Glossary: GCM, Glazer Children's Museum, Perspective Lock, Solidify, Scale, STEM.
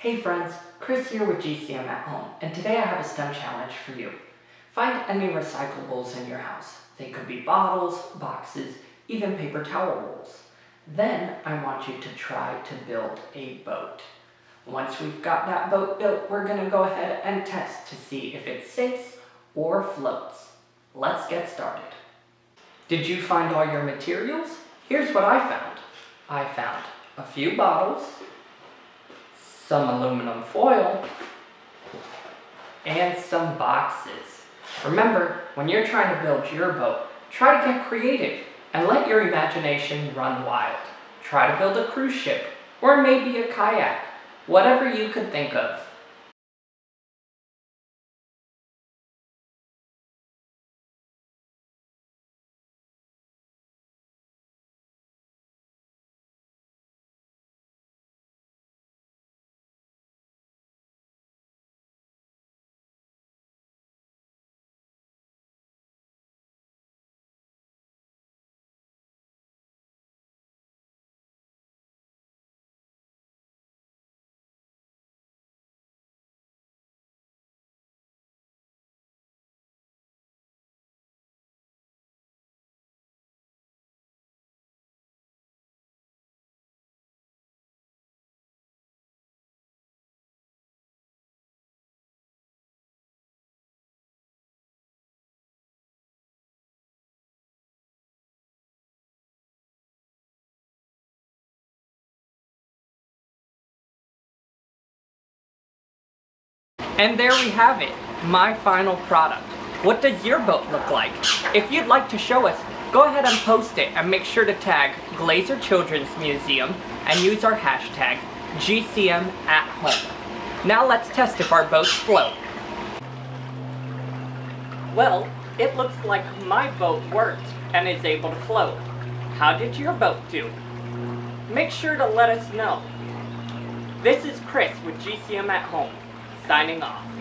Hey friends, Chris here with GCM at Home, and today I have a STEM challenge for you. Find any recyclables in your house. They could be bottles, boxes, even paper towel rolls. Then I want you to try to build a boat. Once we've got that boat built, we're going to go ahead and test to see if it sinks or floats. Let's get started. Did you find all your materials? Here's what I found. I found a few bottles, some aluminum foil, and some boxes. Remember, when you're trying to build your boat, try to get creative and let your imagination run wild. Try to build a cruise ship or maybe a kayak, whatever you could think of. And there we have it, my final product. What does your boat look like? If you'd like to show us, go ahead and post it and make sure to tag Glazer Children's Museum and use our hashtag GCM at home. Now let's test if our boats float. Well, it looks like my boat worked and is able to float. How did your boat do? Make sure to let us know. This is Chris with GCM at Home, signing off.